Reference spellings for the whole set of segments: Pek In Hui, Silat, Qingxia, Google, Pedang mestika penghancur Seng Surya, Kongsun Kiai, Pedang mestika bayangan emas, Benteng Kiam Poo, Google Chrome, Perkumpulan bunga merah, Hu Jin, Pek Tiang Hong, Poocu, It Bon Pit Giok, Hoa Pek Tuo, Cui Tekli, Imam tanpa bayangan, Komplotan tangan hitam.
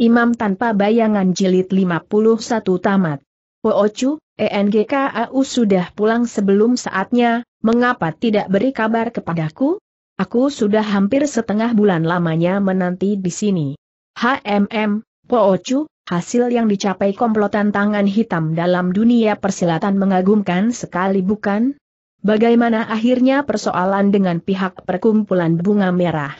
Imam Tanpa Bayangan Jilid 51 Tamat. Poocu, ENGKAU sudah pulang sebelum saatnya, mengapa tidak beri kabar kepadaku? Aku sudah hampir setengah bulan lamanya menanti di sini. Poocu, hasil yang dicapai komplotan tangan hitam dalam dunia persilatan mengagumkan sekali bukan? Bagaimana akhirnya persoalan dengan pihak perkumpulan bunga merah?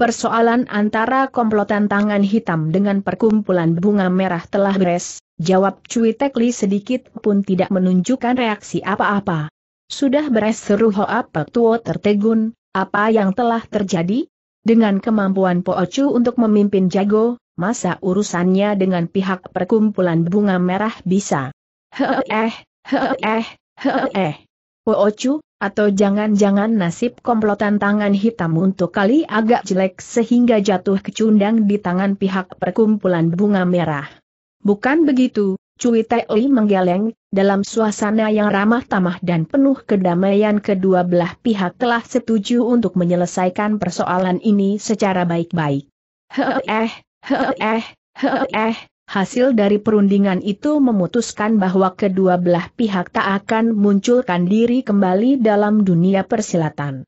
Persoalan antara komplotan tangan hitam dengan perkumpulan bunga merah telah beres, jawab Cui Tekli sedikit pun tidak menunjukkan reaksi apa-apa. Sudah beres, seru Hoa Pek Tuo tertegun, apa yang telah terjadi? Dengan kemampuan Poocu untuk memimpin jago, masa urusannya dengan pihak perkumpulan bunga merah bisa? Poocu, atau jangan-jangan nasib komplotan tangan hitam untuk kali agak jelek sehingga jatuh kecundang di tangan pihak perkumpulan bunga merah. Bukan begitu, Cui Tekli menggeleng, dalam suasana yang ramah tamah dan penuh kedamaian kedua belah pihak telah setuju untuk menyelesaikan persoalan ini secara baik-baik. Hasil dari perundingan itu memutuskan bahwa kedua belah pihak tak akan munculkan diri kembali dalam dunia persilatan.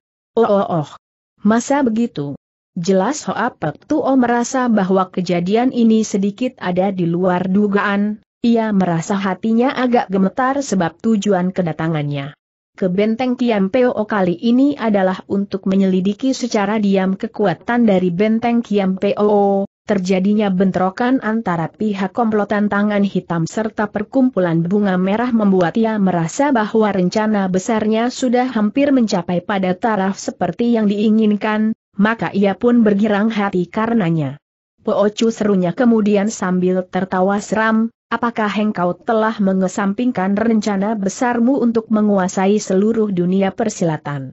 Masa begitu? Jelas Hoa Pek Tuo merasa bahwa kejadian ini sedikit ada di luar dugaan, ia merasa hatinya agak gemetar sebab tujuan kedatangannya ke Benteng Kiam Poo kali ini adalah untuk menyelidiki secara diam kekuatan dari Benteng Kiam Poo. Terjadinya bentrokan antara pihak komplotan tangan hitam serta perkumpulan bunga merah membuat ia merasa bahwa rencana besarnya sudah hampir mencapai pada taraf seperti yang diinginkan, maka ia pun bergirang hati karenanya. Poocu, serunya kemudian sambil tertawa seram, apakah engkau telah mengesampingkan rencana besarmu untuk menguasai seluruh dunia persilatan?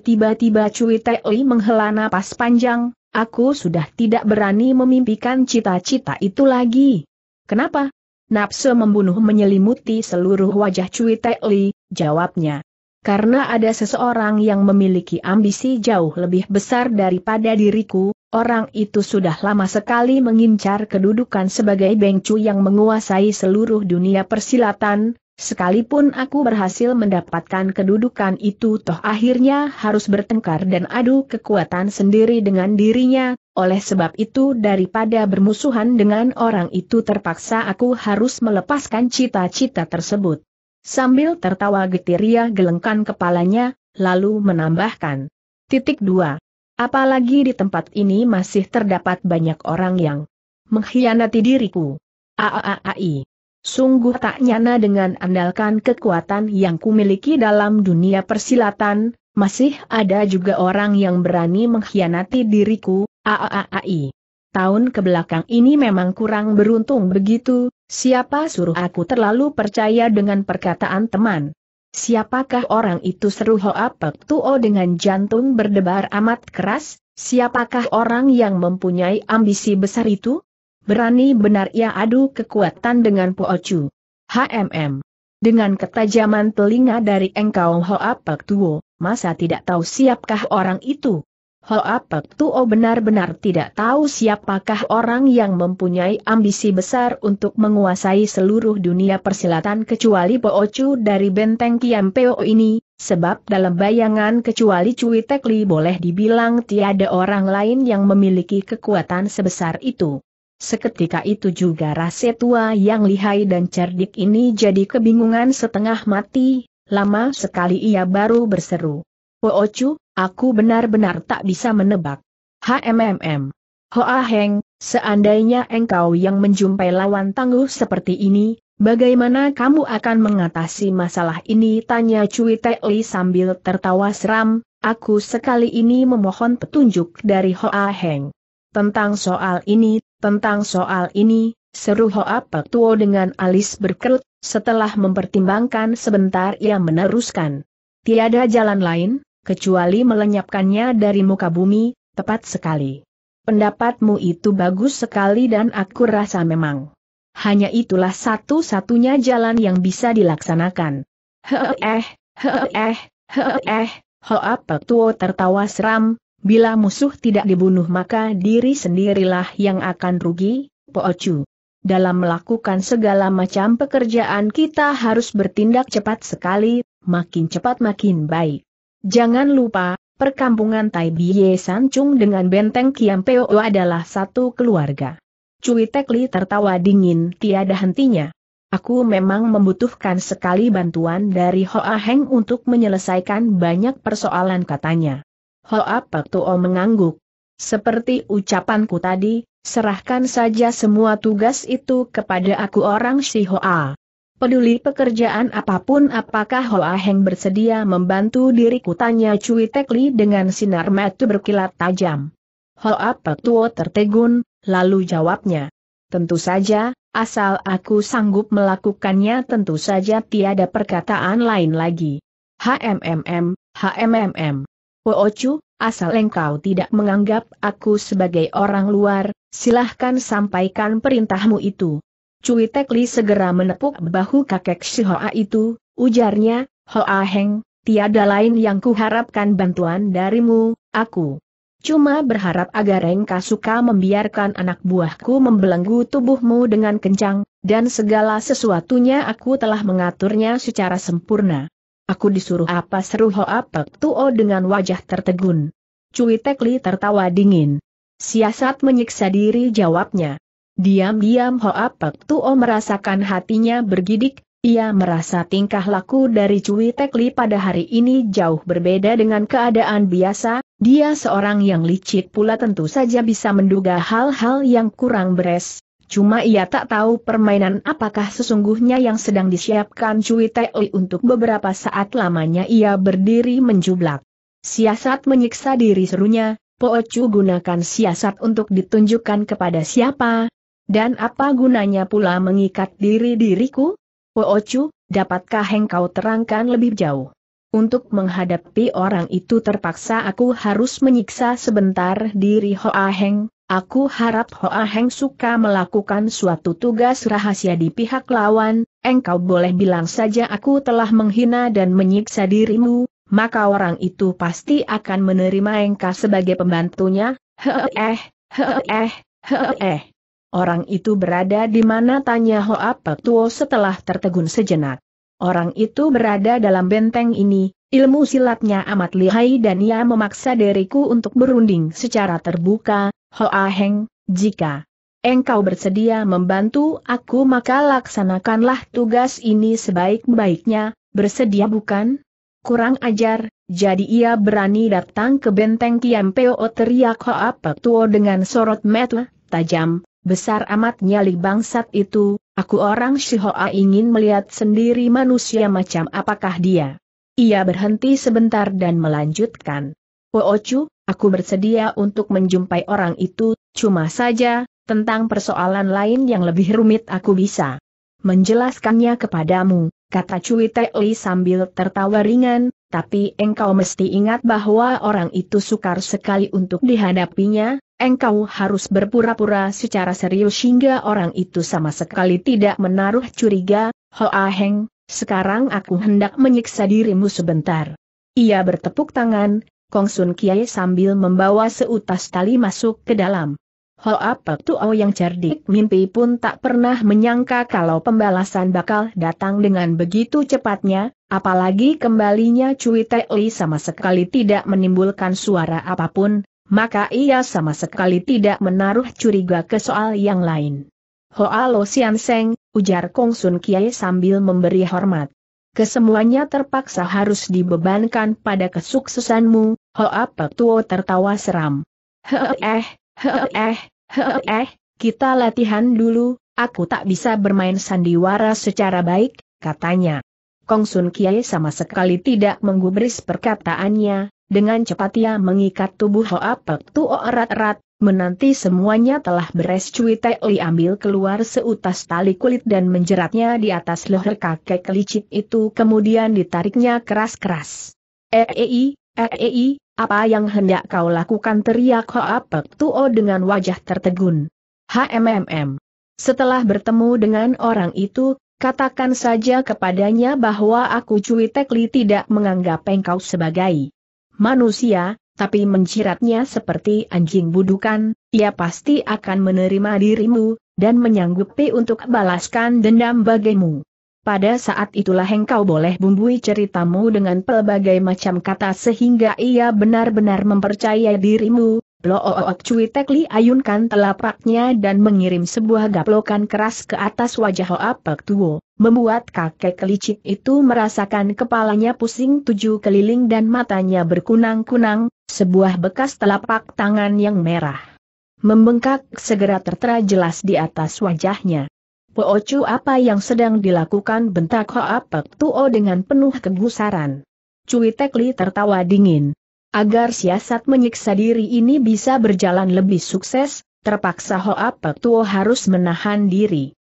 Tiba-tiba Cui Tekli menghela napas panjang. Aku sudah tidak berani memimpikan cita-cita itu lagi. Kenapa? Nafsu membunuh menyelimuti seluruh wajah Cui Tekli, jawabnya. Karena ada seseorang yang memiliki ambisi jauh lebih besar daripada diriku, orang itu sudah lama sekali mengincar kedudukan sebagai bengcu yang menguasai seluruh dunia persilatan, sekalipun aku berhasil mendapatkan kedudukan itu toh akhirnya harus bertengkar dan adu kekuatan sendiri dengan dirinya, oleh sebab itu daripada bermusuhan dengan orang itu terpaksa aku harus melepaskan cita-cita tersebut. Sambil tertawa getir ia gelengkan kepalanya, lalu menambahkan. "2. Apalagi di tempat ini masih terdapat banyak orang yang mengkhianati diriku. Sungguh tak nyana dengan andalkan kekuatan yang kumiliki dalam dunia persilatan, masih ada juga orang yang berani mengkhianati diriku, Tahun kebelakang ini memang kurang beruntung begitu, siapa suruh aku terlalu percaya dengan perkataan teman. Siapakah orang itu, seru Hoa Pek Tuo dengan jantung berdebar amat keras, siapakah orang yang mempunyai ambisi besar itu? Berani benar ia adu kekuatan dengan Poocu. Dengan ketajaman telinga dari engkau Hoa Pek Tuo, masa tidak tahu siapakah orang itu? Hoa Pek Tuo benar-benar tidak tahu siapakah orang yang mempunyai ambisi besar untuk menguasai seluruh dunia persilatan kecuali Poocu dari Benteng Kiam Poo ini, sebab dalam bayangan kecuali Cui Tekli boleh dibilang tiada orang lain yang memiliki kekuatan sebesar itu. Seketika itu juga rase tua yang lihai dan cerdik ini jadi kebingungan setengah mati, lama sekali ia baru berseru. Poocu, aku benar-benar tak bisa menebak. Hoa Heng, seandainya engkau yang menjumpai lawan tangguh seperti ini, bagaimana kamu akan mengatasi masalah ini? Tanya Cui Tekli sambil tertawa seram, aku sekali ini memohon petunjuk dari Hoa Heng. Tentang soal ini, seru Hoa Pek Tuo dengan alis berkerut, setelah mempertimbangkan sebentar ia meneruskan. Tiada jalan lain, kecuali melenyapkannya dari muka bumi, tepat sekali. Pendapatmu itu bagus sekali dan aku rasa memang. Hanya itulah satu-satunya jalan yang bisa dilaksanakan. Hoa Pek Tuo tertawa seram. Bila musuh tidak dibunuh maka diri sendirilah yang akan rugi, Poocu. Dalam melakukan segala macam pekerjaan kita harus bertindak cepat sekali, makin cepat makin baik. Jangan lupa, perkampungan Tai Biye Sancung dengan Benteng Kiam Poo adalah satu keluarga. Cui Tekli tertawa dingin tiada hentinya. Aku memang membutuhkan sekali bantuan dari Hoa Heng untuk menyelesaikan banyak persoalan, katanya. Hoa Pek Tuo mengangguk. Seperti ucapanku tadi, serahkan saja semua tugas itu kepada aku orang si Hoa. Peduli pekerjaan apapun, apakah Hoa Heng bersedia membantu diriku, tanya Cui Tekli dengan sinar mata berkilat tajam. Hoa Pek Tuo tertegun, lalu jawabnya. Tentu saja, asal aku sanggup melakukannya. Tentu saja, tiada perkataan lain lagi. Poocu, asal engkau tidak menganggap aku sebagai orang luar, silahkan sampaikan perintahmu itu. Cui Tekli segera menepuk bahu kakek si Hoa itu, ujarnya, Hoa Heng, tiada lain yang kuharapkan bantuan darimu, aku cuma berharap agar engkau suka membiarkan anak buahku membelenggu tubuhmu dengan kencang, dan segala sesuatunya aku telah mengaturnya secara sempurna. Aku disuruh apa, seru Hoa Pek Tuo dengan wajah tertegun. Cui Tekli tertawa dingin. Siasat menyiksa diri, jawabnya. Diam-diam Hoa Pek Tuo merasakan hatinya bergidik, ia merasa tingkah laku dari Cui Tekli pada hari ini jauh berbeda dengan keadaan biasa, dia seorang yang licik pula tentu saja bisa menduga hal-hal yang kurang beres. Cuma ia tak tahu permainan apakah sesungguhnya yang sedang disiapkan Cui Tekli. Untuk beberapa saat lamanya ia berdiri menjublak. Siasat menyiksa diri, serunya, Poocu gunakan siasat untuk ditunjukkan kepada siapa? Dan apa gunanya pula mengikat diriku? Poocu, dapatkah engkau terangkan lebih jauh? Untuk menghadapi orang itu terpaksa aku harus menyiksa sebentar diri Hoa Heng. Aku harap Hoa Heng suka melakukan suatu tugas rahasia di pihak lawan. Engkau boleh bilang saja aku telah menghina dan menyiksa dirimu, maka orang itu pasti akan menerima engkau sebagai pembantunya. Orang itu berada di mana, tanya Hoa Pek Tuo setelah tertegun sejenak. Orang itu berada dalam benteng ini. Ilmu silatnya amat lihai dan ia memaksa diriku untuk berunding secara terbuka. Hoa Heng, jika engkau bersedia membantu aku maka laksanakanlah tugas ini sebaik-baiknya, bersedia bukan? Kurang ajar, jadi ia berani datang ke benteng Kiam Poo, teriak Hoa Pek Tuo dengan sorot mata tajam. Besar amat nyali bangsat itu, aku orang si Hoa ingin melihat sendiri manusia macam apakah dia. Ia berhenti sebentar dan melanjutkan. Poocu, aku bersedia untuk menjumpai orang itu, cuma saja, tentang persoalan lain yang lebih rumit aku bisa menjelaskannya kepadamu, kata Cui Tekli sambil tertawa ringan, tapi engkau mesti ingat bahwa orang itu sukar sekali untuk dihadapinya, engkau harus berpura-pura secara serius hingga orang itu sama sekali tidak menaruh curiga. Hoa Heng, sekarang aku hendak menyiksa dirimu sebentar. Ia bertepuk tangan, Kongsun Kiai sambil membawa seutas tali masuk ke dalam. Hoa Pek Tuo yang cerdik mimpi pun tak pernah menyangka kalau pembalasan bakal datang dengan begitu cepatnya, apalagi kembalinya Cui Tekli sama sekali tidak menimbulkan suara apapun, maka ia sama sekali tidak menaruh curiga ke soal yang lain. Hoa Lo Sian Seng, ujar Kongsun Kiai sambil memberi hormat. Kesemuanya terpaksa harus dibebankan pada kesuksesanmu. Hoa Pek Tuo tertawa seram. Kita latihan dulu, aku tak bisa bermain sandiwara secara baik, katanya. Kongsun Kiai sama sekali tidak menggubris perkataannya, dengan cepat ia mengikat tubuh Hoa Pek Tuo erat-erat, menanti semuanya telah beres. Cui Tekli ambil keluar seutas tali kulit dan menjeratnya di atas leher kakek licik itu, kemudian ditariknya keras-keras. Apa yang hendak kau lakukan, teriak Hoa Pek Tuo dengan wajah tertegun. Setelah bertemu dengan orang itu, katakan saja kepadanya bahwa aku Cui Tekli tidak menganggap engkau sebagai manusia, tapi menjiratnya seperti anjing budukan, ia pasti akan menerima dirimu, dan menyanggupi untuk balaskan dendam bagimu. Pada saat itulah engkau boleh bumbui ceritamu dengan pelbagai macam kata sehingga ia benar-benar mempercayai dirimu. Blook Cui Tekli ayunkan telapaknya dan mengirim sebuah gaplokan keras ke atas wajah Hoa Pek Tuo, membuat kakek licik itu merasakan kepalanya pusing 7 keliling dan matanya berkunang-kunang, sebuah bekas telapak tangan yang merah membengkak segera tertera jelas di atas wajahnya. "Poocu, apa yang sedang dilakukan?" bentak Hoa Pek Tuo dengan penuh kegusaran. Cui Tekli tertawa dingin. Agar siasat menyiksa diri ini bisa berjalan lebih sukses, terpaksa Hoa Pek Tuo harus menahan diri.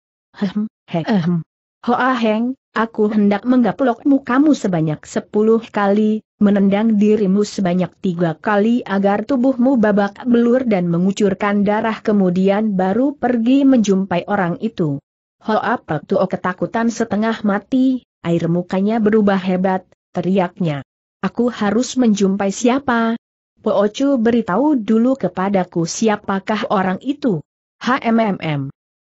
"Hoa Heng, aku hendak menggaplok mukamu sebanyak 10 kali, menendang dirimu sebanyak 3 kali agar tubuhmu babak belur dan mengucurkan darah, kemudian baru pergi menjumpai orang itu." Hoa Pek Tuo ketakutan setengah mati, air mukanya berubah hebat, teriaknya. "Aku harus menjumpai siapa? Poocu, beritahu dulu kepadaku siapakah orang itu."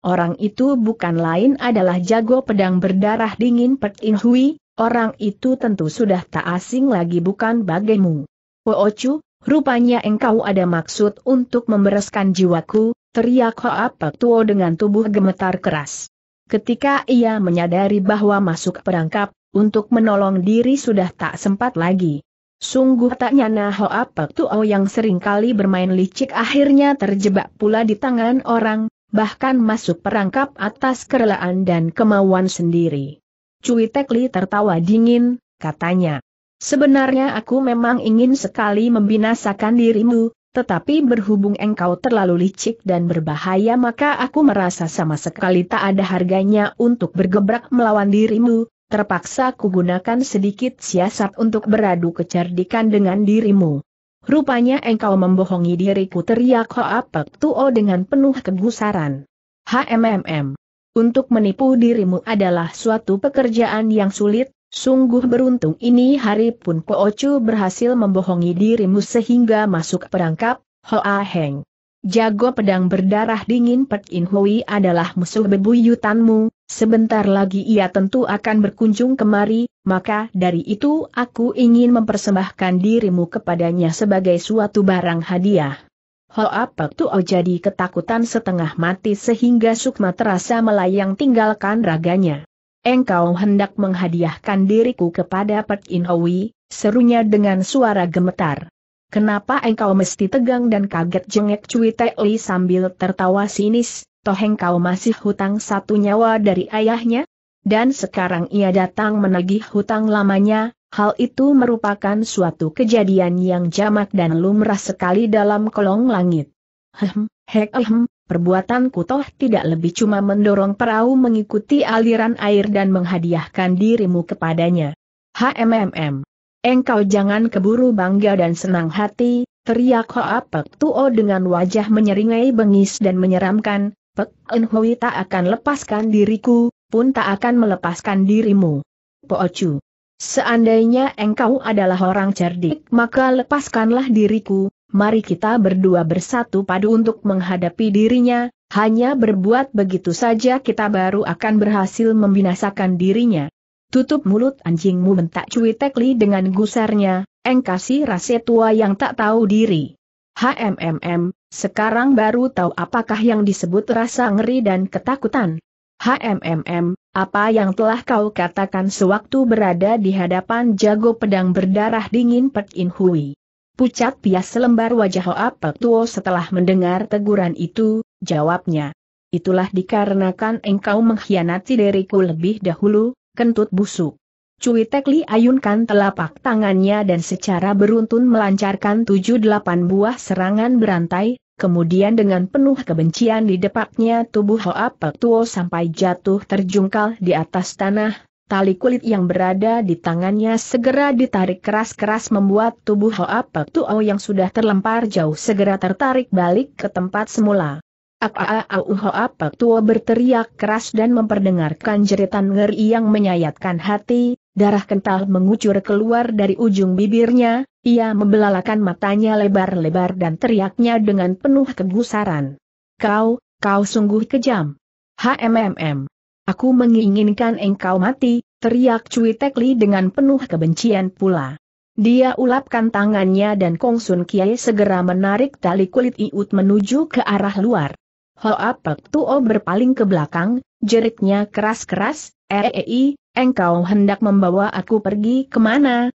Orang itu bukan lain adalah jago pedang berdarah dingin Pek In Hui. Orang itu tentu sudah tak asing lagi bukan bagimu. "Poocu, rupanya engkau ada maksud untuk membereskan jiwaku," teriak Hoa Pek Tuo dengan tubuh gemetar keras. Ketika ia menyadari bahwa masuk perangkap, untuk menolong diri sudah tak sempat lagi. Sungguh tak nyana Hoa Pek Tuo yang seringkali bermain licik akhirnya terjebak pula di tangan orang, bahkan masuk perangkap atas kerelaan dan kemauan sendiri. Cui Tekli tertawa dingin, katanya, "Sebenarnya aku memang ingin sekali membinasakan dirimu, tetapi berhubung engkau terlalu licik dan berbahaya maka aku merasa sama sekali tak ada harganya untuk bergebrak melawan dirimu. Terpaksa kugunakan sedikit siasat untuk beradu kecerdikan dengan dirimu." "Rupanya engkau membohongi diriku," teriak Hoa Pek Tuo dengan penuh kegusaran. "Untuk menipu dirimu adalah suatu pekerjaan yang sulit, sungguh beruntung ini hari pun Poocu berhasil membohongi dirimu sehingga masuk perangkap, Hoa Heng. Jago pedang berdarah dingin Pek In Hui adalah musuh bebuyutanmu, sebentar lagi ia tentu akan berkunjung kemari, maka dari itu aku ingin mempersembahkan dirimu kepadanya sebagai suatu barang hadiah." Hoa Pek Tuo jadi ketakutan setengah mati sehingga sukma terasa melayang tinggalkan raganya. "Engkau hendak menghadiahkan diriku kepada Pek In Hui?" serunya dengan suara gemetar. "Kenapa engkau mesti tegang dan kaget?" jengek Cui Tekli sambil tertawa sinis. "Toh engkau masih hutang 1 nyawa dari ayahnya? Dan sekarang ia datang menagih hutang lamanya." Hal itu merupakan suatu kejadian yang jamak dan lumrah sekali dalam kolong langit. "Perbuatanku toh tidak lebih cuma mendorong perahu mengikuti aliran air dan menghadiahkan dirimu kepadanya." "Engkau jangan keburu bangga dan senang hati," teriak Hoa Pek Tuo dengan wajah menyeringai bengis dan menyeramkan. "Pek In Hui tak akan lepaskan diriku, pun tak akan melepaskan dirimu. Poocu, seandainya engkau adalah orang cerdik maka lepaskanlah diriku, mari kita berdua bersatu padu untuk menghadapi dirinya, hanya berbuat begitu saja kita baru akan berhasil membinasakan dirinya." "Tutup mulut anjingmu," bentak Cui Tekli dengan gusarnya, "engkau si rase tua yang tak tahu diri. Sekarang baru tahu apakah yang disebut rasa ngeri dan ketakutan. Apa yang telah kau katakan sewaktu berada di hadapan jago pedang berdarah dingin Pek In Hui?" Pucat pias selembar wajah Hoa Pek Tuo setelah mendengar teguran itu, jawabnya. "Itulah dikarenakan engkau mengkhianati diriku lebih dahulu, kentut busuk." Cui Tekli ayunkan telapak tangannya dan secara beruntun melancarkan 7-8 buah serangan berantai, kemudian dengan penuh kebencian didepaknya tubuh Hoa Pek Tuo sampai jatuh terjungkal di atas tanah. Tali kulit yang berada di tangannya segera ditarik keras-keras membuat tubuh Hoa Pek Tuo yang sudah terlempar jauh segera tertarik balik ke tempat semula. Hoa Pek Tuo berteriak keras dan memperdengarkan jeritan ngeri yang menyayatkan hati, darah kental mengucur keluar dari ujung bibirnya, Ia membelalakan matanya lebar-lebar dan teriaknya dengan penuh kegusaran. Kau sungguh kejam. HMMM. Aku menginginkan engkau mati, teriak Cui Tekli dengan penuh kebencian pula. Dia ulapkan tangannya dan Kongsun Kiai segera menarik tali kulit iut menuju ke arah luar. Hoa Pek Tuo berpaling ke belakang, jeriknya keras-keras, engkau hendak membawa aku pergi kemana?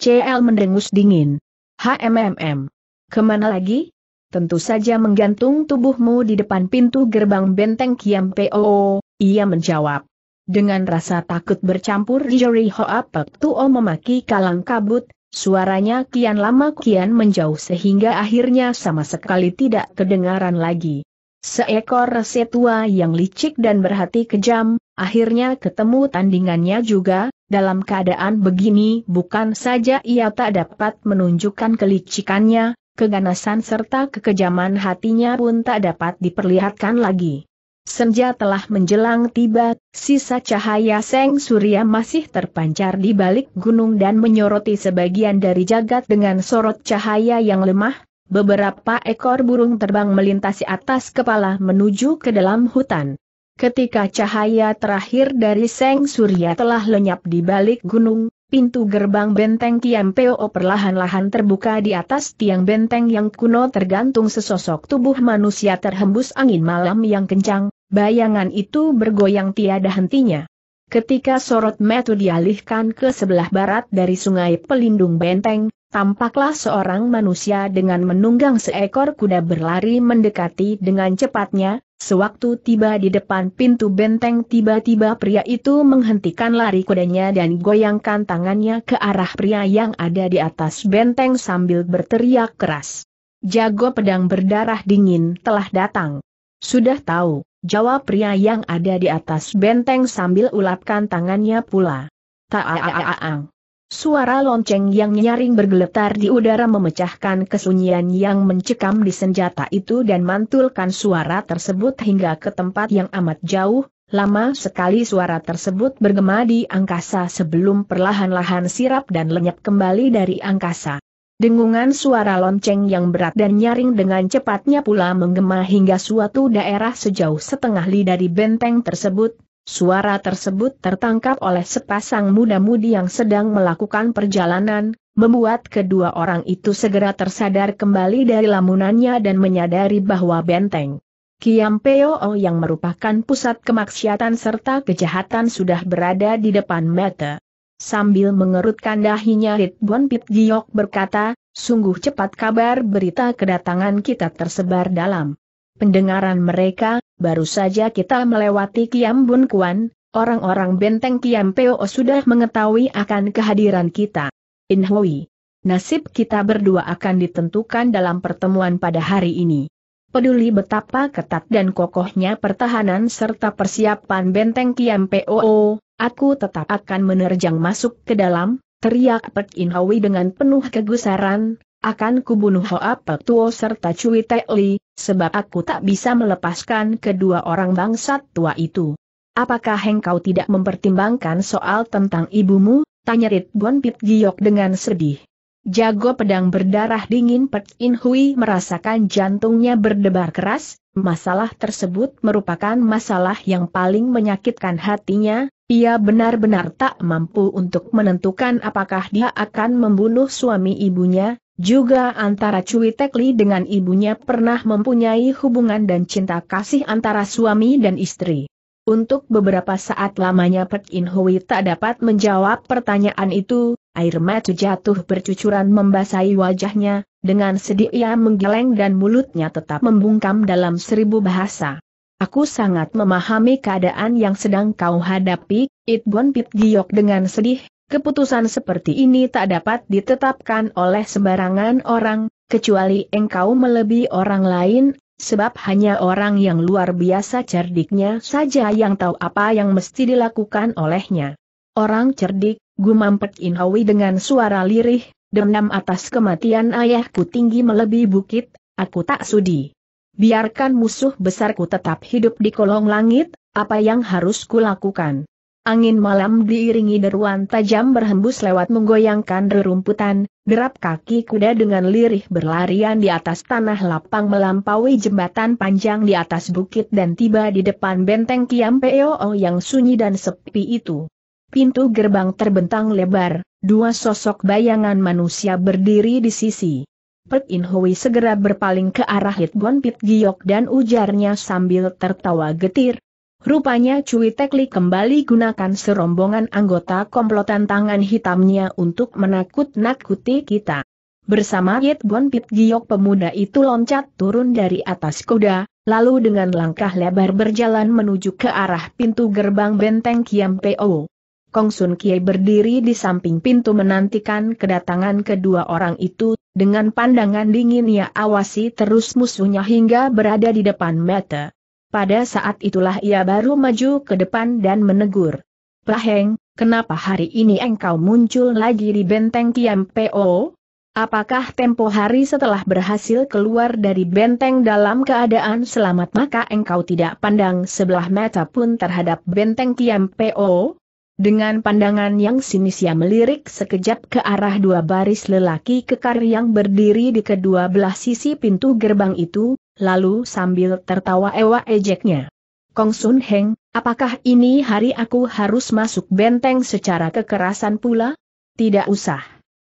CL mendengus dingin. HMMM. Kemana lagi? Tentu saja menggantung tubuhmu di depan pintu gerbang Benteng Kiam Poo, ia menjawab. Dengan rasa takut bercampur jeri Hoa Pek Tuo memaki kalang kabut, suaranya kian lama kian menjauh sehingga akhirnya sama sekali tidak kedengaran lagi. Seekor rese tua yang licik dan berhati kejam, akhirnya ketemu tandingannya juga. Dalam keadaan begini bukan saja ia tak dapat menunjukkan kelicikannya, keganasan serta kekejaman hatinya pun tak dapat diperlihatkan lagi. Senja telah menjelang tiba, sisa cahaya Seng Surya masih terpancar di balik gunung dan menyoroti sebagian dari jagat dengan sorot cahaya yang lemah, beberapa ekor burung terbang melintasi atas kepala menuju ke dalam hutan. Ketika cahaya terakhir dari Seng Surya telah lenyap di balik gunung, pintu gerbang Benteng Kiam Poo perlahan-lahan terbuka di atas tiang benteng yang kuno tergantung sesosok tubuh manusia terhembus angin malam yang kencang, bayangan itu bergoyang tiada hentinya. Ketika sorot mata dialihkan ke sebelah barat dari sungai pelindung benteng, tampaklah seorang manusia dengan menunggang seekor kuda berlari mendekati dengan cepatnya. Sewaktu tiba di depan pintu benteng tiba-tiba pria itu menghentikan lari kudanya dan goyangkan tangannya ke arah pria yang ada di atas benteng sambil berteriak keras. Jago pedang berdarah dingin telah datang. Sudah tahu, jawab pria yang ada di atas benteng sambil ulapkan tangannya pula. Taaang. Suara lonceng yang nyaring bergeletar di udara memecahkan kesunyian yang mencekam di senjata itu dan mantulkan suara tersebut hingga ke tempat yang amat jauh. Lama sekali suara tersebut bergema di angkasa sebelum perlahan-lahan sirap dan lenyap kembali dari angkasa. Dengungan suara lonceng yang berat dan nyaring dengan cepatnya pula menggema hingga suatu daerah sejauh setengah li dari benteng tersebut. Suara tersebut tertangkap oleh sepasang muda-mudi yang sedang melakukan perjalanan, membuat kedua orang itu segera tersadar kembali dari lamunannya dan menyadari bahwa benteng Kiam Poo yang merupakan pusat kemaksiatan serta kejahatan sudah berada di depan mata. Sambil mengerutkan dahinya It Bon Pit Giok berkata, sungguh cepat kabar berita kedatangan kita tersebar dalam pendengaran mereka. Baru saja kita melewati Kiam Bun Kuan, orang-orang benteng Kiam Poo sudah mengetahui akan kehadiran kita. In Hui, nasib kita berdua akan ditentukan dalam pertemuan pada hari ini. Peduli betapa ketat dan kokohnya pertahanan serta persiapan benteng Kiam Poo, aku tetap akan menerjang masuk ke dalam, teriak Pek In Hui dengan penuh kegusaran. Akan kubunuh Hoa Pek Tuo serta Cui Tekli, sebab aku tak bisa melepaskan kedua orang bangsat tua itu. Apakah engkau tidak mempertimbangkan soal tentang ibumu? Tanya It Bon Pit Giok dengan sedih. Jago pedang berdarah dingin Pek In Hui merasakan jantungnya berdebar keras. Masalah tersebut merupakan masalah yang paling menyakitkan hatinya. Ia benar-benar tak mampu untuk menentukan apakah dia akan membunuh suami ibunya. Juga antara Cui Tekli dengan ibunya pernah mempunyai hubungan dan cinta kasih antara suami dan istri. Untuk beberapa saat lamanya Pek In Hui tak dapat menjawab pertanyaan itu, air mata jatuh bercucuran membasahi wajahnya, dengan sedih ia menggeleng dan mulutnya tetap membungkam dalam seribu bahasa. Aku sangat memahami keadaan yang sedang kau hadapi, It Bon Pit Giok dengan sedih. Keputusan seperti ini tak dapat ditetapkan oleh sembarangan orang, kecuali engkau melebihi orang lain, sebab hanya orang yang luar biasa cerdiknya saja yang tahu apa yang mesti dilakukan olehnya. Orang cerdik, gumam Pek In Hui dengan suara lirih, dendam atas kematian ayahku tinggi melebihi bukit, aku tak sudi. Biarkan musuh besarku tetap hidup di kolong langit, apa yang harus kulakukan? Angin malam diiringi deruan tajam berhembus lewat menggoyangkan rerumputan, derap kaki kuda dengan lirih berlarian di atas tanah lapang melampaui jembatan panjang di atas bukit dan tiba di depan benteng Kiam Poo yang sunyi dan sepi itu. Pintu gerbang terbentang lebar, dua sosok bayangan manusia berdiri di sisi. Pek In Hui segera berpaling ke arah It Bon Pit Giok dan ujarnya sambil tertawa getir. Rupanya Cui Tekli kembali gunakan serombongan anggota komplotan tangan hitamnya untuk menakut-nakuti kita. Bersama It Bon Pit Giok pemuda itu loncat turun dari atas kuda, lalu dengan langkah lebar berjalan menuju ke arah pintu gerbang benteng Kiam Poo. Kongsun Kiai berdiri di samping pintu menantikan kedatangan kedua orang itu, dengan pandangan dingin ia awasi terus musuhnya hingga berada di depan mata. Pada saat itulah ia baru maju ke depan dan menegur. "Paheng, kenapa hari ini engkau muncul lagi di benteng Kiam Poo? Apakah tempo hari setelah berhasil keluar dari benteng dalam keadaan selamat maka engkau tidak pandang sebelah mata pun terhadap benteng Kiam Poo?" Dengan pandangan yang sinis ia melirik sekejap ke arah dua baris lelaki kekar yang berdiri di kedua belah sisi pintu gerbang itu. Lalu sambil tertawa ewa ejeknya, "Kongsun Heng, apakah ini hari aku harus masuk benteng secara kekerasan pula?" "Tidak usah."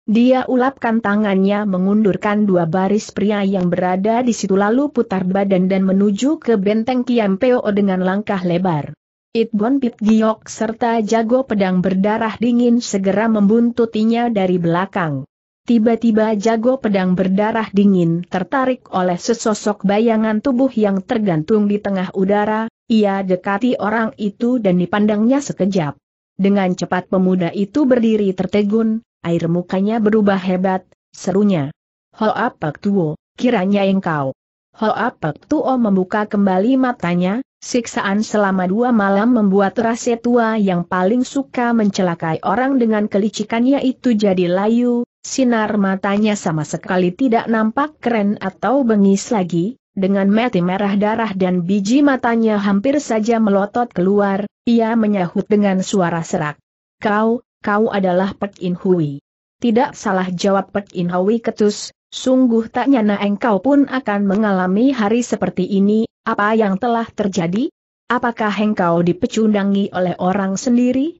Dia ulapkan tangannya mengundurkan dua baris pria yang berada di situ lalu putar badan dan menuju ke benteng Kiam Poo dengan langkah lebar. It Bon Pit Giok serta jago pedang berdarah dingin segera membuntutinya dari belakang. Tiba-tiba jago pedang berdarah dingin tertarik oleh sesosok bayangan tubuh yang tergantung di tengah udara, ia dekati orang itu dan dipandangnya sekejap. Dengan cepat pemuda itu berdiri tertegun, air mukanya berubah hebat, serunya, "Hoa Pek Tuo, kiranya engkau." Hoa Pek Tuo membuka kembali matanya, siksaan selama 2 malam membuat rase tua yang paling suka mencelakai orang dengan kelicikannya itu jadi layu. Sinar matanya sama sekali tidak nampak keren atau bengis lagi, dengan mata merah darah dan biji matanya hampir saja melotot keluar, ia menyahut dengan suara serak. Kau adalah Pek In Hui." "Tidak salah," jawab Pek In Hui ketus, "sungguh tak nyana engkau pun akan mengalami hari seperti ini, apa yang telah terjadi? Apakah engkau dipecundangi oleh orang sendiri?"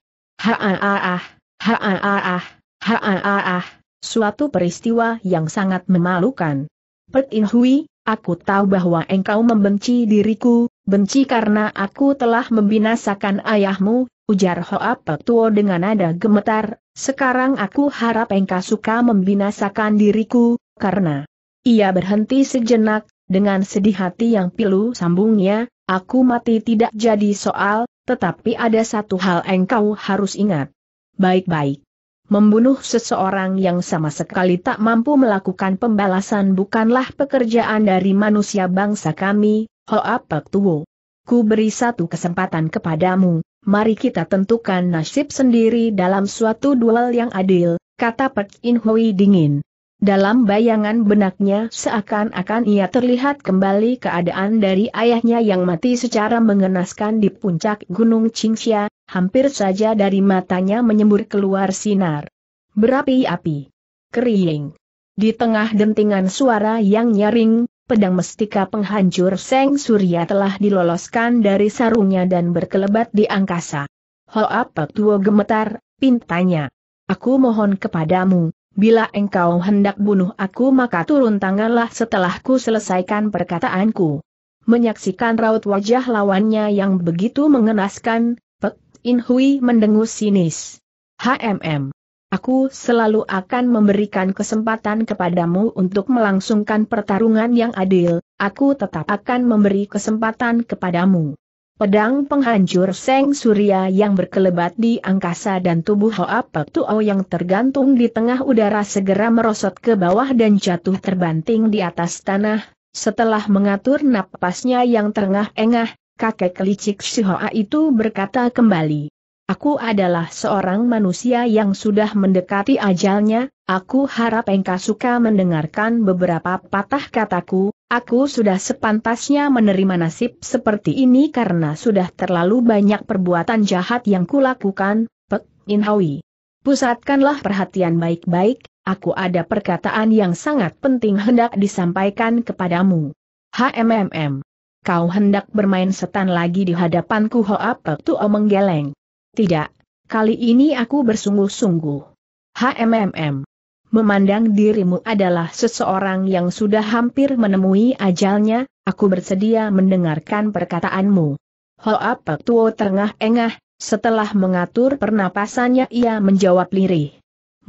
Suatu peristiwa yang sangat memalukan. "Pek In Hui, aku tahu bahwa engkau membenci diriku, benci karena aku telah membinasakan ayahmu," ujar Hoa Pek Tuo dengan nada gemetar. "Sekarang aku harap engkau suka membinasakan diriku, karena..." Ia berhenti sejenak, dengan sedih hati yang pilu sambungnya, "Aku mati tidak jadi soal, tetapi ada satu hal engkau harus ingat. Baik-baik. Membunuh seseorang yang sama sekali tak mampu melakukan pembalasan bukanlah pekerjaan dari manusia bangsa kami, Hoa Pek Tuo. Ku beri satu kesempatan kepadamu, mari kita tentukan nasib sendiri dalam suatu duel yang adil," kata Pek In Hui dingin. Dalam bayangan benaknya seakan-akan ia terlihat kembali keadaan dari ayahnya yang mati secara mengenaskan di puncak gunung Qingxia. Hampir saja dari matanya menyembur keluar sinar berapi-api. Kering. Di tengah dentingan suara yang nyaring, pedang mestika penghancur Seng Surya telah diloloskan dari sarungnya dan berkelebat di angkasa. Hoa Pek Tuo gemetar, pintanya, "Aku mohon kepadamu, bila engkau hendak bunuh aku maka turun tanganlah setelah ku selesaikan perkataanku." Menyaksikan raut wajah lawannya yang begitu mengenaskan, In Hui mendengus sinis. "Aku selalu akan memberikan kesempatan kepadamu untuk melangsungkan pertarungan yang adil, aku tetap akan memberi kesempatan kepadamu." Pedang penghancur Seng Surya yang berkelebat di angkasa dan tubuh Hoa Pek Tuo yang tergantung di tengah udara segera merosot ke bawah dan jatuh terbanting di atas tanah. Setelah mengatur napasnya yang terengah-engah, kakek licik si Hoa itu berkata kembali, "Aku adalah seorang manusia yang sudah mendekati ajalnya, aku harap engkau suka mendengarkan beberapa patah kataku, Aku sudah sepantasnya menerima nasib seperti ini karena sudah terlalu banyak perbuatan jahat yang kulakukan, Pek In Hui. Pusatkanlah perhatian baik-baik, aku ada perkataan yang sangat penting hendak disampaikan kepadamu. HMMM. Kau hendak bermain setan lagi di hadapanku? Hoa Pek Tuo menggeleng. Tidak, kali ini aku bersungguh-sungguh. HMMM. Memandang dirimu adalah seseorang yang sudah hampir menemui ajalnya, aku bersedia mendengarkan perkataanmu. Hoa Pek Tuo terengah-engah, setelah mengatur pernapasannya ia menjawab lirih.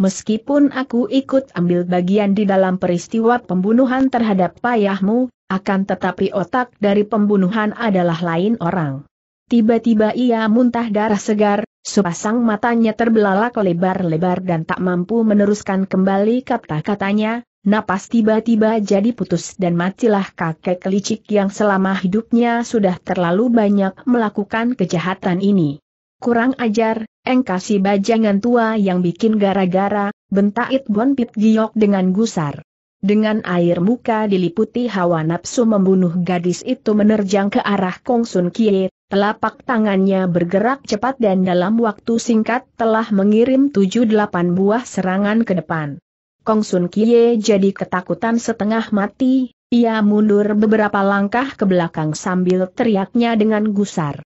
Meskipun aku ikut ambil bagian di dalam peristiwa pembunuhan terhadap payahmu, akan tetapi otak dari pembunuhan adalah lain orang. Tiba-tiba ia muntah darah segar, sepasang matanya terbelalak lebar-lebar dan tak mampu meneruskan kembali kata-katanya, napas tiba-tiba jadi putus dan matilah kakek licik yang selama hidupnya sudah terlalu banyak melakukan kejahatan ini. Kurang ajar, engkau si bajangan tua yang bikin gara-gara, bentak It Bon Pit Giok dengan gusar. Dengan air muka diliputi hawa nafsu membunuh, gadis itu menerjang ke arah Kongsun Kiai. Telapak tangannya bergerak cepat dan dalam waktu singkat telah mengirim 7-8 buah serangan ke depan. Kongsun Kiai jadi ketakutan setengah mati, ia mundur beberapa langkah ke belakang sambil teriaknya dengan gusar.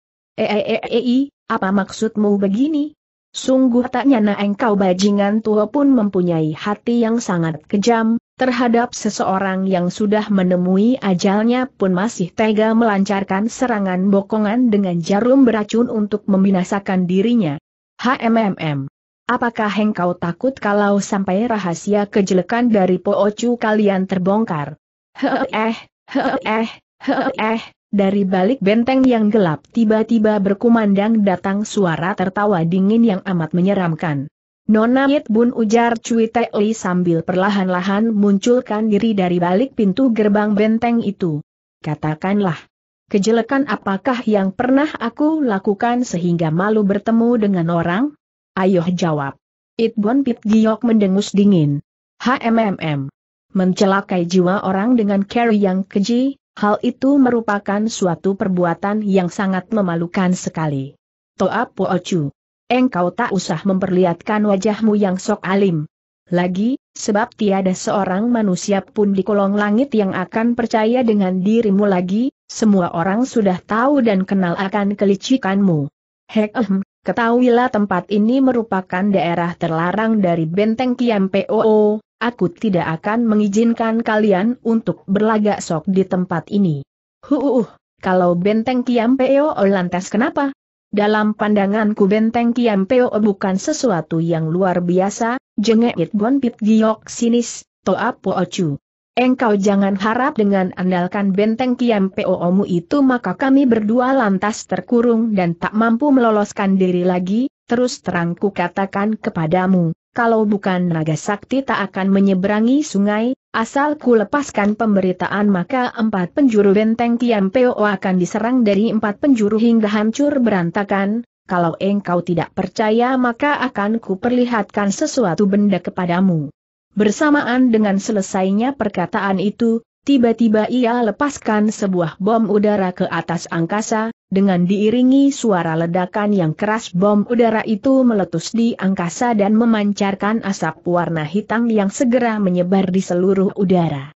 Apa maksudmu begini? Sungguh tak nyana engkau bajingan tua pun mempunyai hati yang sangat kejam, terhadap seseorang yang sudah menemui ajalnya pun masih tega melancarkan serangan bokongan dengan jarum beracun untuk membinasakan dirinya. HMMM. Apakah engkau takut kalau sampai rahasia kejelekan dari Poocu kalian terbongkar? Dari balik benteng yang gelap tiba-tiba berkumandang datang suara tertawa dingin yang amat menyeramkan. Nona It Bun, ujar Cui Tekli sambil perlahan-lahan munculkan diri dari balik pintu gerbang benteng itu. Katakanlah, kejelekan apakah yang pernah aku lakukan sehingga malu bertemu dengan orang? Ayo jawab. It Bon Pit Giok mendengus dingin. HMMM. Mencelakai jiwa orang dengan cara yang keji, hal itu merupakan suatu perbuatan yang sangat memalukan sekali. Toa Poocu. Engkau tak usah memperlihatkan wajahmu yang sok alim lagi, sebab tiada seorang manusia pun di kolong langit yang akan percaya dengan dirimu lagi, semua orang sudah tahu dan kenal akan kelicikanmu. Ketahuilah tempat ini merupakan daerah terlarang dari Benteng Kiam Poo, aku tidak akan mengizinkan kalian untuk berlagak sok di tempat ini. Kalau Benteng Kiam Poo lantas kenapa? Dalam pandanganku Benteng Kiam Poo bukan sesuatu yang luar biasa, jengek It Bon Pit Giok sinis. Toa Poocu. Engkau jangan harap dengan andalkan Benteng Kiam Poo-mu itu maka kami berdua lantas terkurung dan tak mampu meloloskan diri lagi, terus terangku katakan kepadamu, kalau bukan naga sakti tak akan menyeberangi sungai, asal ku lepaskan pemberitaan maka 4 penjuru Benteng Kiam Poo akan diserang dari 4 penjuru hingga hancur berantakan. Kalau engkau tidak percaya maka akan ku perlihatkan sesuatu benda kepadamu. Bersamaan dengan selesainya perkataan itu, tiba-tiba ia lepaskan sebuah bom udara ke atas angkasa, dengan diiringi suara ledakan yang keras bom udara itu meletus di angkasa dan memancarkan asap warna hitam yang segera menyebar di seluruh udara.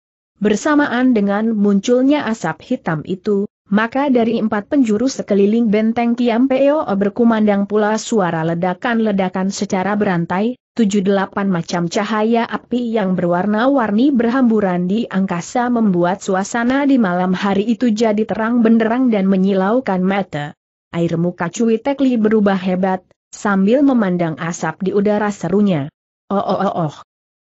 Bersamaan dengan munculnya asap hitam itu, maka dari 4 penjuru sekeliling Benteng Kiam Poo berkumandang pula suara ledakan-ledakan secara berantai, 7-8 macam cahaya api yang berwarna-warni berhamburan di angkasa membuat suasana di malam hari itu jadi terang benderang dan menyilaukan mata. Air muka Cui Tekli berubah hebat, sambil memandang asap di udara serunya.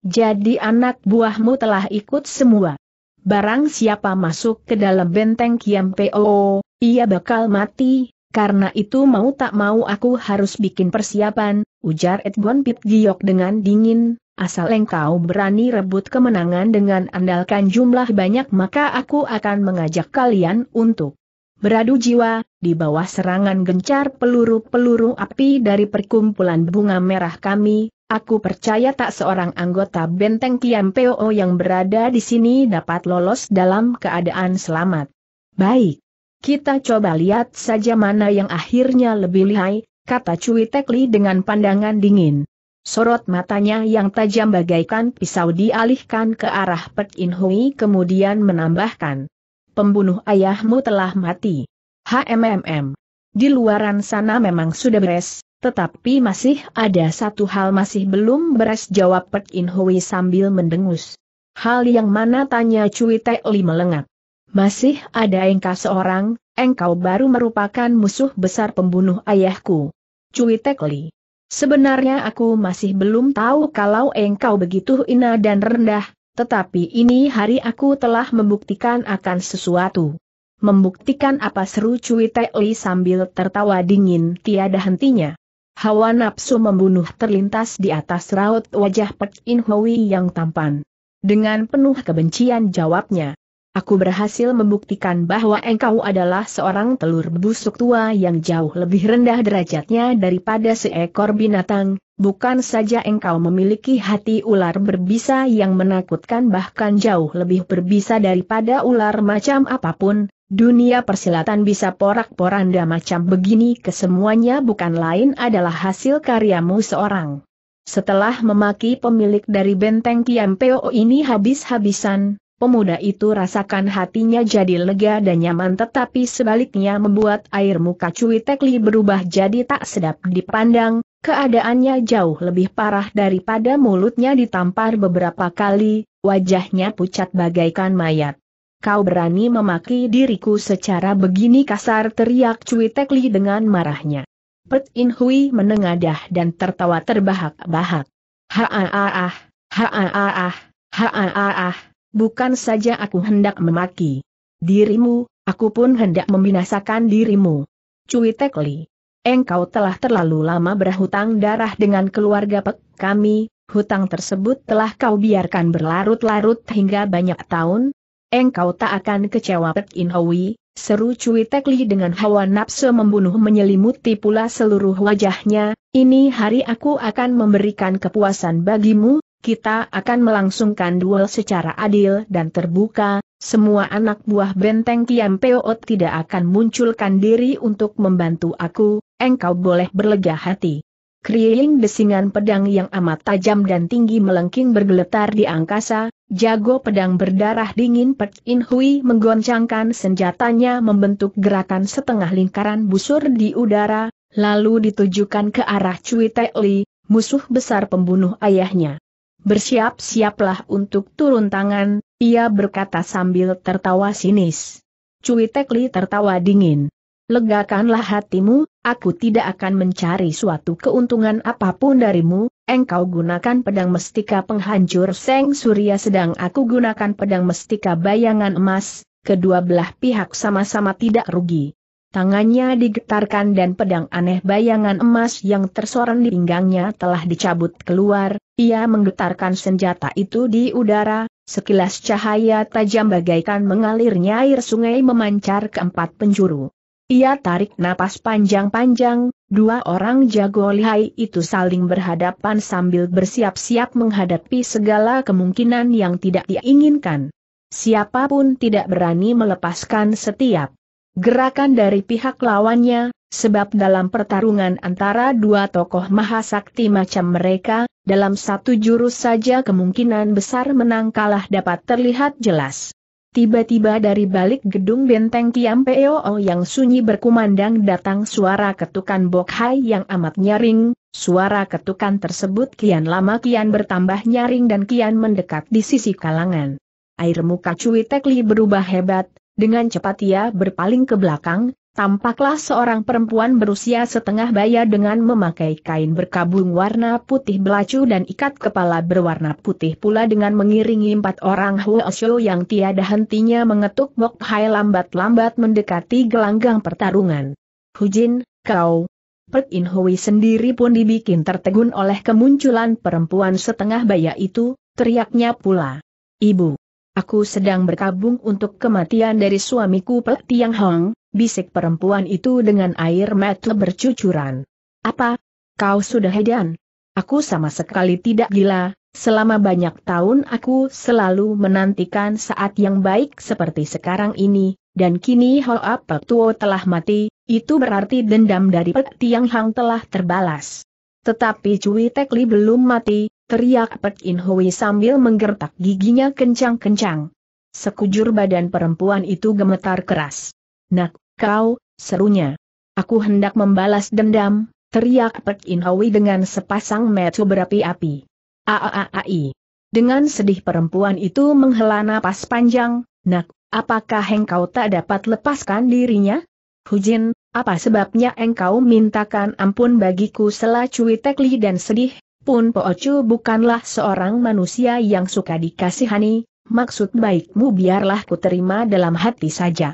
Jadi anak buahmu telah ikut semua. Barang siapa masuk ke dalam Benteng Kiam Poo, ia bakal mati, karena itu mau tak mau aku harus bikin persiapan, ujar It Bon Pit Giok dengan dingin, asal engkau berani rebut kemenangan dengan andalkan jumlah banyak maka aku akan mengajak kalian untuk beradu jiwa, di bawah serangan gencar peluru-peluru api dari perkumpulan bunga merah kami, aku percaya tak seorang anggota Benteng Kiam Poo yang berada di sini dapat lolos dalam keadaan selamat. Baik. Kita coba lihat saja mana yang akhirnya lebih lihai, kata Cui Tekli dengan pandangan dingin. Sorot matanya yang tajam bagaikan pisau dialihkan ke arah Pek In Hui kemudian menambahkan. Pembunuh ayahmu telah mati. HMMM. Di luaran sana memang sudah beres, tetapi masih ada satu hal masih belum beres, jawab Pek In Hui sambil mendengus. Hal yang mana, tanya Cui Tekli melengak. Masih ada engkau seorang, engkau baru merupakan musuh besar pembunuh ayahku. Cui Tekli. Sebenarnya aku masih belum tahu kalau engkau begitu hina dan rendah, tetapi ini hari aku telah membuktikan akan sesuatu. Membuktikan apa, seru Cui Tekli sambil tertawa dingin tiada hentinya. Hawa nafsu membunuh terlintas di atas raut wajah Pek In Hui yang tampan. Dengan penuh kebencian jawabnya. Aku berhasil membuktikan bahwa engkau adalah seorang telur busuk tua yang jauh lebih rendah derajatnya daripada seekor binatang, bukan saja engkau memiliki hati ular berbisa yang menakutkan bahkan jauh lebih berbisa daripada ular macam apapun, dunia persilatan bisa porak-poranda macam begini kesemuanya bukan lain adalah hasil karyamu seorang. Setelah memaki pemilik dari Benteng Kiam Poo ini habis-habisan, pemuda itu rasakan hatinya jadi lega dan nyaman, tetapi sebaliknya membuat air muka Cui Tekli berubah jadi tak sedap dipandang, keadaannya jauh lebih parah daripada mulutnya ditampar beberapa kali, wajahnya pucat bagaikan mayat. Kau berani memaki diriku secara begini kasar, teriak Cui Tekli dengan marahnya. Pek In Hui menengadah dan tertawa terbahak-bahak. Ha-ah-ah, ha-ah-ah, ha-ah-ah. Bukan saja aku hendak memaki dirimu, aku pun hendak membinasakan dirimu. Cui Tekli, engkau telah terlalu lama berhutang darah dengan keluarga Pek kami, hutang tersebut telah kau biarkan berlarut-larut hingga banyak tahun. Engkau tak akan kecewa Pek In Hui, seru Cui Tekli dengan hawa nafsu membunuh menyelimuti pula seluruh wajahnya, ini hari aku akan memberikan kepuasan bagimu. Kita akan melangsungkan duel secara adil dan terbuka, semua anak buah Benteng Kiam Poo tidak akan munculkan diri untuk membantu aku, engkau boleh berlega hati. Kriing desingan pedang yang amat tajam dan tinggi melengking bergeletar di angkasa, jago pedang berdarah dingin Pek In Hui menggoncangkan senjatanya membentuk gerakan setengah lingkaran busur di udara, lalu ditujukan ke arah Cui Tekli, musuh besar pembunuh ayahnya. Bersiap-siaplah untuk turun tangan, ia berkata sambil tertawa sinis. Cui Tekli tertawa dingin. Legakanlah hatimu, aku tidak akan mencari suatu keuntungan apapun darimu, engkau gunakan pedang mestika penghancur Seng Surya sedang aku gunakan pedang mestika bayangan emas, kedua belah pihak sama-sama tidak rugi. Tangannya digetarkan dan pedang aneh bayangan emas yang tersorot di pinggangnya telah dicabut keluar, ia menggetarkan senjata itu di udara, sekilas cahaya tajam bagaikan mengalirnya air sungai memancar ke empat penjuru. Ia tarik napas panjang-panjang, dua orang jago lihai itu saling berhadapan sambil bersiap-siap menghadapi segala kemungkinan yang tidak diinginkan. Siapapun tidak berani melepaskan setiap gerakan dari pihak lawannya, sebab dalam pertarungan antara dua tokoh mahasakti macam mereka, dalam satu jurus saja kemungkinan besar menang kalah dapat terlihat jelas. Tiba-tiba dari balik gedung Benteng Kiam Poo yang sunyi berkumandang datang suara ketukan bokhai yang amat nyaring, suara ketukan tersebut kian lama kian bertambah nyaring dan kian mendekat di sisi kalangan. Air muka Cui Tekli berubah hebat. Dengan cepat ia berpaling ke belakang, tampaklah seorang perempuan berusia setengah baya dengan memakai kain berkabung warna putih belacu dan ikat kepala berwarna putih pula dengan mengiringi empat orang huoshu yang tiada hentinya mengetuk bokhai lambat-lambat mendekati gelanggang pertarungan. Hu Jin, kau. Pek In Hui sendiri pun dibikin tertegun oleh kemunculan perempuan setengah baya itu, teriaknya pula. Ibu. Aku sedang berkabung untuk kematian dari suamiku Pek Tiang Hong, bisik perempuan itu dengan air mata bercucuran. Apa? Kau sudah hedan? Aku sama sekali tidak gila, selama banyak tahun aku selalu menantikan saat yang baik seperti sekarang ini, dan kini Hoa Pek Tuo telah mati, itu berarti dendam dari Pek Tiang Hong telah terbalas. Tetapi Cui Tekli belum mati, teriak Pek In Hui sambil menggertak giginya kencang-kencang. Sekujur badan perempuan itu gemetar keras. Nak, kau, serunya. Aku hendak membalas dendam, teriak Pek In Hui dengan sepasang mata berapi-api. Aaai. Dengan sedih perempuan itu menghela napas panjang. Nak, apakah engkau tak dapat lepaskan dirinya? Hu Jin, apa sebabnya engkau mintakan ampun bagiku? Sela Cui Tekli dan sedih, pun Poocu bukanlah seorang manusia yang suka dikasihani. Maksud baikmu biarlah ku terima dalam hati saja.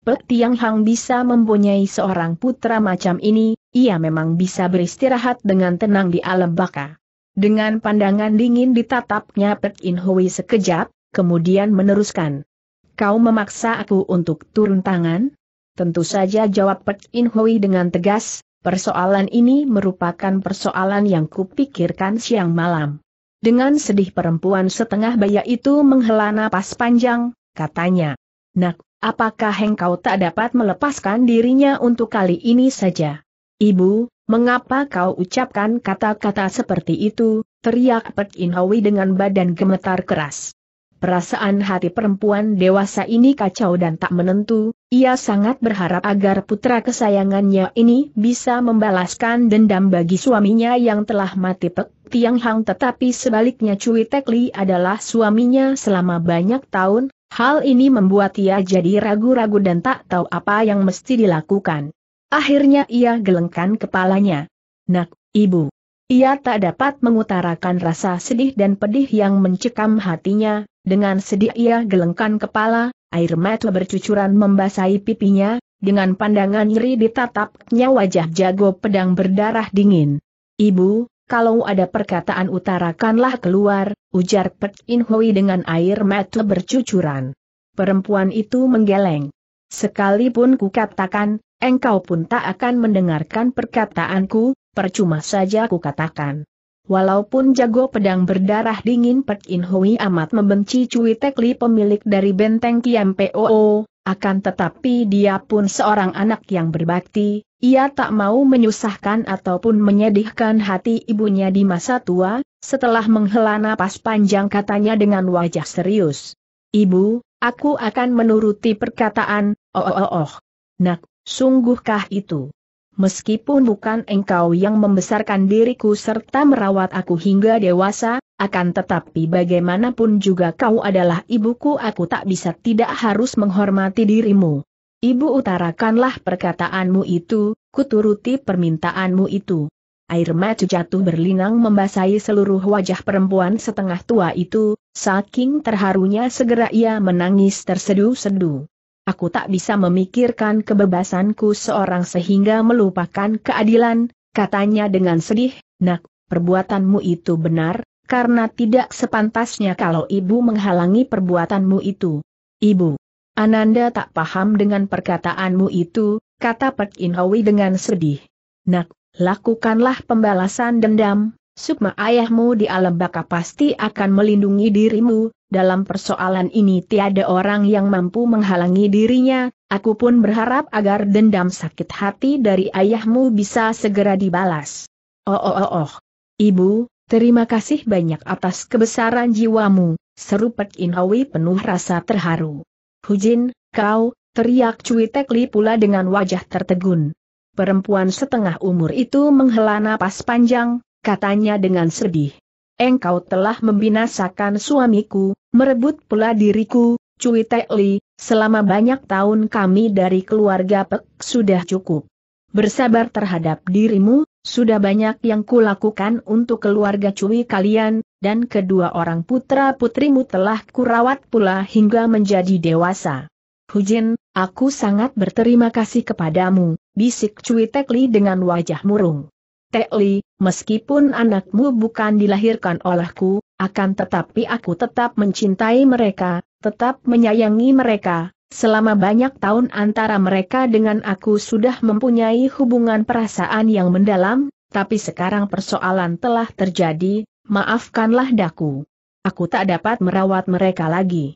Pek Tiang Hong bisa mempunyai seorang putra macam ini, ia memang bisa beristirahat dengan tenang di alam baka. Dengan pandangan dingin ditatapnya Pek In Hui sekejap, kemudian meneruskan. Kau memaksa aku untuk turun tangan? Tentu saja, jawab Pek In Hui dengan tegas, persoalan ini merupakan persoalan yang kupikirkan siang malam. Dengan sedih perempuan setengah baya itu menghela napas panjang, katanya. Nak, apakah engkau tak dapat melepaskan dirinya untuk kali ini saja? Ibu, mengapa kau ucapkan kata-kata seperti itu? Teriak Pek In Hui dengan badan gemetar keras. Perasaan hati perempuan dewasa ini kacau dan tak menentu, ia sangat berharap agar putra kesayangannya ini bisa membalaskan dendam bagi suaminya yang telah mati Pek Tiang Hong, tetapi sebaliknya Cui Tekli adalah suaminya selama banyak tahun. Hal ini membuat ia jadi ragu-ragu dan tak tahu apa yang mesti dilakukan. Akhirnya ia gelengkan kepalanya. Nak, ibu. Ia tak dapat mengutarakan rasa sedih dan pedih yang mencekam hatinya. Dengan sedih ia gelengkan kepala, air mata bercucuran membasahi pipinya. Dengan pandangan nyeri ditatapnya wajah jago pedang berdarah dingin. Ibu, kalau ada perkataan utarakanlah keluar, ujar Pek In Hui dengan air mata bercucuran. Perempuan itu menggeleng. Sekalipun kukatakan, engkau pun tak akan mendengarkan perkataanku, percuma saja kukatakan. Walaupun jago pedang berdarah dingin Pek In Hui amat membenci Cui Tekli pemilik dari Benteng Kiam Poo, akan tetapi dia pun seorang anak yang berbakti, ia tak mau menyusahkan ataupun menyedihkan hati ibunya di masa tua. Setelah menghela napas panjang katanya dengan wajah serius. Ibu, aku akan menuruti perkataan, Nak, sungguhkah itu? Meskipun bukan engkau yang membesarkan diriku serta merawat aku hingga dewasa, akan tetapi bagaimanapun juga kau adalah ibuku, aku tak bisa tidak harus menghormati dirimu. Ibu, utarakanlah perkataanmu itu, kuturuti permintaanmu itu. Air mata jatuh berlinang membasahi seluruh wajah perempuan setengah tua itu, saking terharunya segera ia menangis tersedu-sedu. Aku tak bisa memikirkan kebebasanku seorang sehingga melupakan keadilan, katanya dengan sedih. Nak, perbuatanmu itu benar. Karena tidak sepantasnya kalau ibu menghalangi perbuatanmu itu. Ibu, Ananda tak paham dengan perkataanmu itu, kata Pek In Hui dengan sedih. Nak, lakukanlah pembalasan dendam, sukma ayahmu di alam baka pasti akan melindungi dirimu, dalam persoalan ini tiada orang yang mampu menghalangi dirinya, aku pun berharap agar dendam sakit hati dari ayahmu bisa segera dibalas. Ibu, terima kasih banyak atas kebesaran jiwamu, seru Pek In Hui penuh rasa terharu. Hu Jin, kau, teriak Cui Tekli pula dengan wajah tertegun. Perempuan setengah umur itu menghela napas panjang, katanya dengan sedih. Engkau telah membinasakan suamiku, merebut pula diriku, Cui Tekli, selama banyak tahun kami dari keluarga Pek sudah cukup bersabar terhadap dirimu. Sudah banyak yang kulakukan untuk keluarga Cui kalian, dan kedua orang putra-putrimu telah kurawat pula hingga menjadi dewasa. Hu Jin, aku sangat berterima kasih kepadamu, bisik Cui Tekli dengan wajah murung. Tekli, meskipun anakmu bukan dilahirkan olehku, akan tetapi aku tetap mencintai mereka, tetap menyayangi mereka, Selama banyak tahun antara mereka dengan aku sudah mempunyai hubungan perasaan yang mendalam, tapi sekarang persoalan telah terjadi, maafkanlah daku. Aku tak dapat merawat mereka lagi.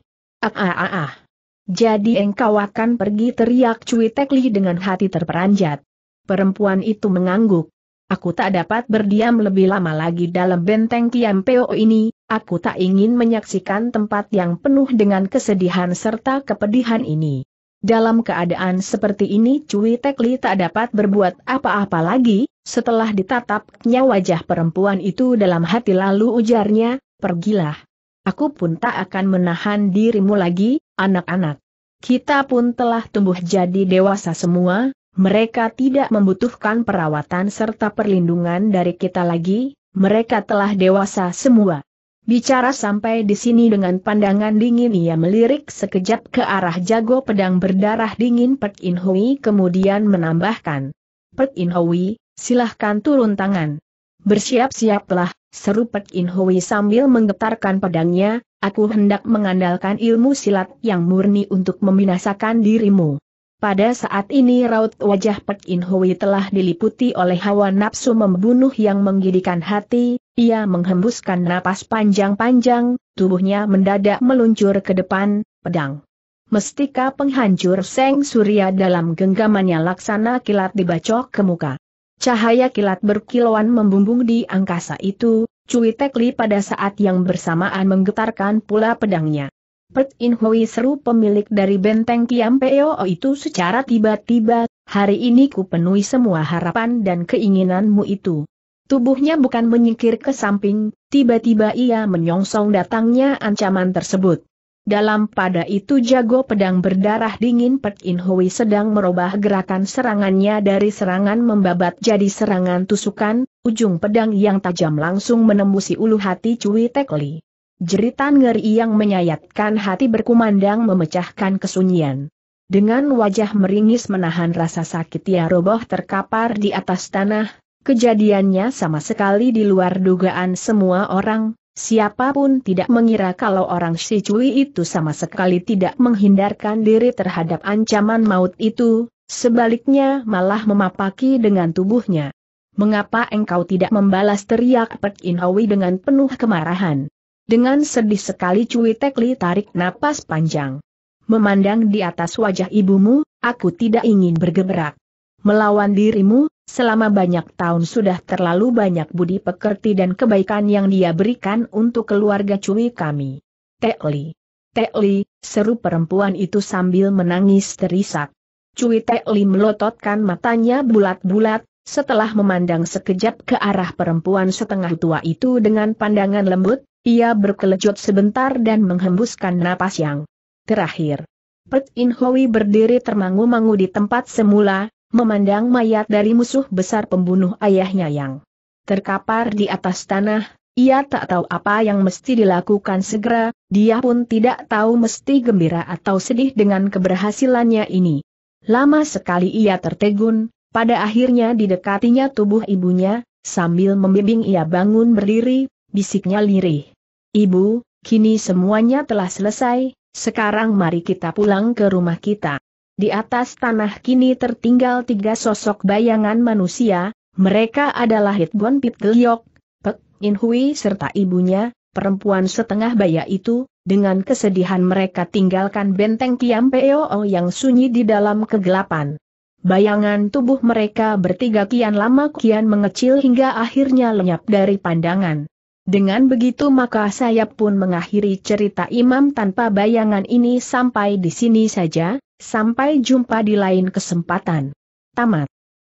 Jadi engkau akan pergi, teriak Cui Tekli dengan hati terperanjat. Perempuan itu mengangguk. Aku tak dapat berdiam lebih lama lagi dalam benteng Kiam Poo ini, aku tak ingin menyaksikan tempat yang penuh dengan kesedihan serta kepedihan ini. Dalam keadaan seperti ini Cui Tekli tak dapat berbuat apa-apa lagi, setelah ditatapnya wajah perempuan itu dalam hati lalu ujarnya, pergilah. Aku pun tak akan menahan dirimu lagi, anak-anak. Kita pun telah tumbuh jadi dewasa semua. Mereka tidak membutuhkan perawatan serta perlindungan dari kita lagi, mereka telah dewasa semua. Bicara sampai di sini dengan pandangan dingin ia melirik sekejap ke arah jago pedang berdarah dingin Pek In Hui kemudian menambahkan. Pek In Hui, silahkan turun tangan. Bersiap-siaplah, seru Pek In Hui sambil menggetarkan pedangnya, aku hendak mengandalkan ilmu silat yang murni untuk membinasakan dirimu. Pada saat ini raut wajah Pek In Hui telah diliputi oleh hawa nafsu membunuh yang menggigitkan hati, ia menghembuskan napas panjang-panjang, tubuhnya mendadak meluncur ke depan, pedang mestika penghancur Seng Surya dalam genggamannya laksana kilat dibacok ke muka. Cahaya kilat berkilauan membumbung di angkasa itu, Cui Tekli pada saat yang bersamaan menggetarkan pula pedangnya. Pek In Hui, seru pemilik dari benteng Kiam Poo itu secara tiba-tiba, hari ini ku penuhi semua harapan dan keinginanmu itu. Tubuhnya bukan menyingkir ke samping, tiba-tiba ia menyongsong datangnya ancaman tersebut. Dalam pada itu jago pedang berdarah dingin Pek In Hui sedang merubah gerakan serangannya dari serangan membabat jadi serangan tusukan, ujung pedang yang tajam langsung menembusi ulu hati Cui Tekli. Jeritan ngeri yang menyayatkan hati berkumandang memecahkan kesunyian. Dengan wajah meringis menahan rasa sakit ia roboh terkapar di atas tanah, kejadiannya sama sekali di luar dugaan semua orang, siapapun tidak mengira kalau orang si Cui itu sama sekali tidak menghindarkan diri terhadap ancaman maut itu, sebaliknya malah memapaki dengan tubuhnya. Mengapa engkau tidak membalas, teriak Pek In Hui dengan penuh kemarahan. Dengan sedih sekali Cui Tekli tarik napas panjang. Memandang di atas wajah ibumu, aku tidak ingin bergerak. Melawan dirimu, selama banyak tahun sudah terlalu banyak budi pekerti dan kebaikan yang dia berikan untuk keluarga Cui kami. Tekli, Tekli, seru perempuan itu sambil menangis terisak. Cui Tekli melototkan matanya bulat-bulat. Setelah memandang sekejap ke arah perempuan setengah tua itu dengan pandangan lembut, ia berkelejut sebentar dan menghembuskan napas yang terakhir. Pek In Hui berdiri termangu-mangu di tempat semula, memandang mayat dari musuh besar pembunuh ayahnya yang terkapar di atas tanah, ia tak tahu apa yang mesti dilakukan segera, dia pun tidak tahu mesti gembira atau sedih dengan keberhasilannya ini. Lama sekali ia tertegun, pada akhirnya didekatinya tubuh ibunya, sambil membimbing ia bangun berdiri, bisiknya lirih. Ibu, kini semuanya telah selesai, sekarang mari kita pulang ke rumah kita. Di atas tanah kini tertinggal tiga sosok bayangan manusia, mereka adalah It Bon Pit Giok, Pek In Hui serta ibunya, perempuan setengah baya itu, dengan kesedihan mereka tinggalkan benteng Kiam Poo yang sunyi di dalam kegelapan. Bayangan tubuh mereka bertiga kian lama kian mengecil hingga akhirnya lenyap dari pandangan. Dengan begitu maka saya pun mengakhiri cerita Imam Tanpa Bayangan ini sampai di sini saja, sampai jumpa di lain kesempatan. Tamat.